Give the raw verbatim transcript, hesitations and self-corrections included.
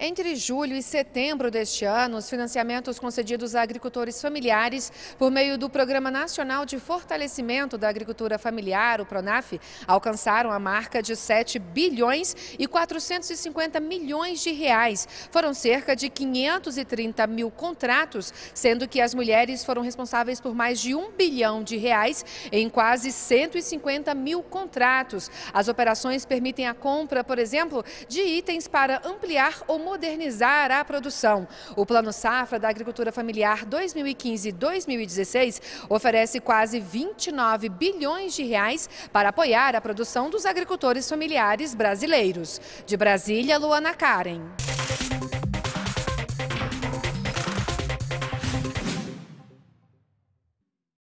Entre julho e setembro deste ano, os financiamentos concedidos a agricultores familiares por meio do Programa Nacional de Fortalecimento da Agricultura Familiar, o Pronaf, alcançaram a marca de sete bilhões e quatrocentos e cinquenta milhões de reais. Foram cerca de quinhentos e trinta mil contratos, sendo que as mulheres foram responsáveis por mais de um bilhão de reais em quase cento e cinquenta mil contratos. As operações permitem a compra, por exemplo, de itens para ampliar ou modernizar a produção. O Plano Safra da Agricultura Familiar dois mil e quinze a dois mil e dezesseis oferece quase vinte e nove bilhões de reais para apoiar a produção dos agricultores familiares brasileiros. De Brasília, Luana Karen.